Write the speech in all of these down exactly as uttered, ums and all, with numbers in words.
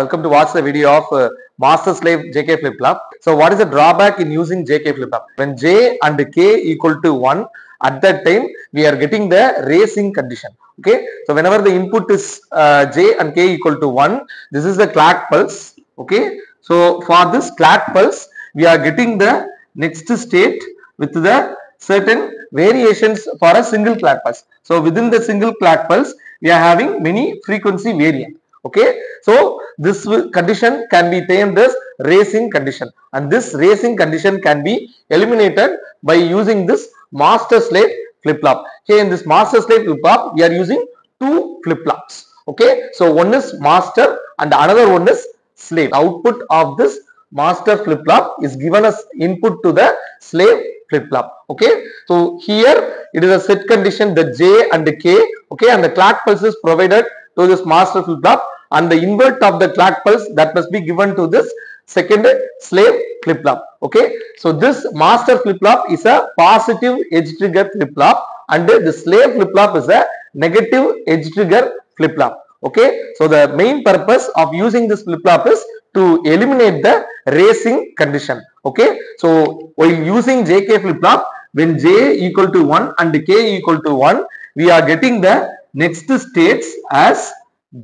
Welcome to watch the video of uh, Master-Slave J K flip-flop. So what is the drawback in using J K flip-flop? When J and K equal to one, at that time we are getting the racing condition. Okay. So whenever the input is uh, J and K equal to one, this is the clock pulse. Okay. So for this clock pulse, we are getting the next state with the certain variations for a single clock pulse. So within the single clock pulse, we are having many frequency variant. Okay, so this condition can be termed as racing condition, and this racing condition can be eliminated by using this master-slave flip-flop. Here in this master-slave flip-flop, we are using two flip-flops. Okay, so one is master and another one is slave. The output of this master flip-flop is given as input to the slave flip-flop. Okay, so here it is a set condition, the J and the K. Okay, and the clock pulse is provided to this master flip-flop, and the invert of the clock pulse that must be given to this second slave flip-flop. Okay, so this master flip-flop is a positive edge trigger flip-flop, and the slave flip-flop is a negative edge trigger flip-flop. Okay, so the main purpose of using this flip-flop is to eliminate the racing condition. Okay, so while using J K flip-flop, when J equal to one and K equal to one, we are getting the next states as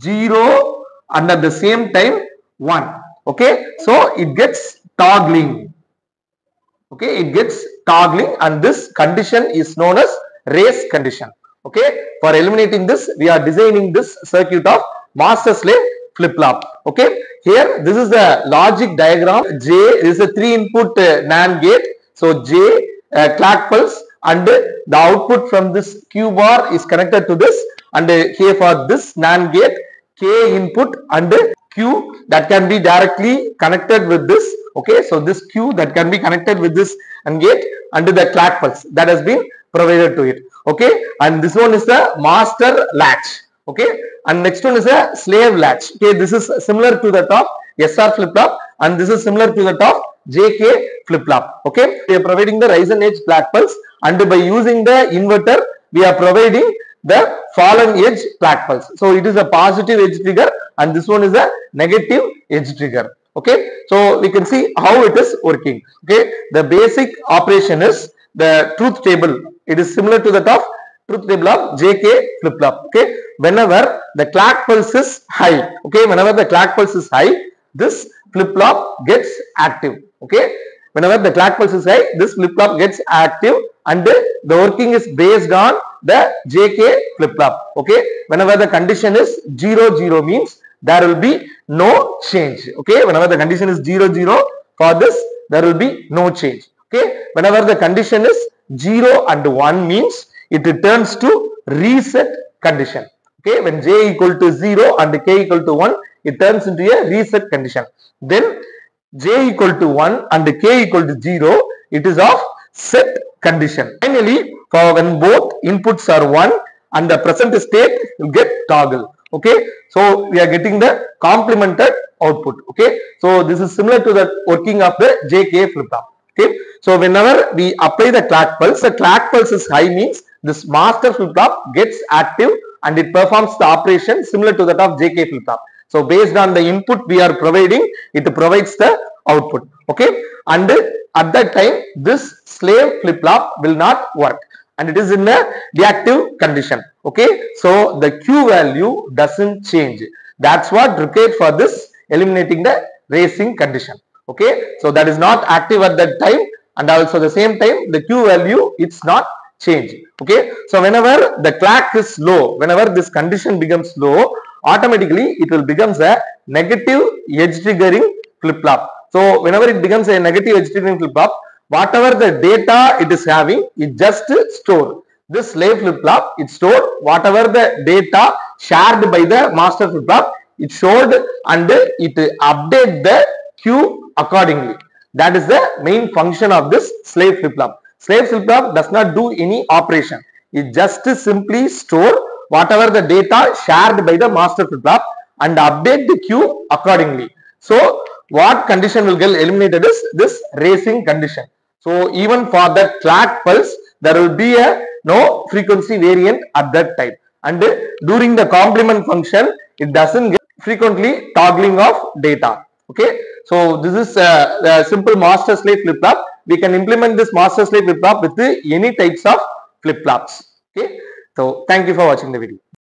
zero and at the same time one. Okay, so it gets toggling. Okay, it gets toggling, and this condition is known as race condition. Okay, for eliminating this, we are designing this circuit of master-slave flip-flop. Okay, here this is the logic diagram. J is a three input uh, NAND gate. So J uh, clock pulse, and the output from this Q bar is connected to this, and here for this NAND gate, K input and Q that can be directly connected with this. Okay, so this Q that can be connected with this and gate and the clock pulse that has been provided to it. Okay, and this one is the master latch. Okay, and next one is a slave latch. Okay, this is similar to the top S R flip-flop, and this is similar to the top J K flip-flop. Okay, we are providing the rise and edge clock pulse, and by using the inverter, we are providing the fallen edge clock pulse. So it is a positive edge trigger, and this one is a negative edge trigger. Okay, so we can see how it is working. Okay, the basic operation is the truth table. It is similar to the top truth table of J K flip-flop. Okay, whenever the clock pulse is high, okay, whenever the clock pulse is high, this flip-flop gets active. Okay, whenever the clock pulse is high, this flip-flop gets active, and the working is based on the J K flip-flop. Okay, whenever the condition is zero zero means there will be no change. Okay, whenever the condition is zero zero, for this there will be no change. Okay, whenever the condition is zero and one means it returns to reset condition. Okay, when J equal to zero and K equal to one, it turns into a reset condition. Then J equal to one and K equal to zero, it is of set condition. Finally, for when both inputs are one and the present state will get toggle. Okay, so we are getting the complemented output. Okay, so this is similar to the working of the J K flip-flop. Okay, so whenever we apply the clock pulse, the clock pulse is high means this master flip-flop gets active, and it performs the operation similar to that of J K flip-flop. So based on the input we are providing, it provides the output. Okay, and at that time this slave flip-flop will not work, and it is in a deactive condition. Okay, so the Q value doesn't change. That's what required for this eliminating the racing condition. Okay, so that is not active at that time, and also the same time the Q value it's not change. Okay, so whenever the clock is low, whenever this condition becomes low, automatically it will becomes a negative edge triggering flip-flop. So whenever it becomes a negative edge triggering flip-flop, whatever the data it is having, it just store. This slave flip-flop, it stored whatever the data shared by the master flip-flop, it showed, and it update the Q accordingly. That is the main function of this slave flip-flop. Slave flip-flop does not do any operation. It just simply store whatever the data shared by the master flip-flop and update the Q accordingly. So what condition will get eliminated is this racing condition. So even for the clock pulse, there will be a no frequency variant at that time. And during the complement function, it doesn't get frequently toggling of data. Okay, so this is a, a simple master-slave flip-flop. We can implement this master-slave flip-flop with any types of flip-flops. Okay, so thank you for watching the video.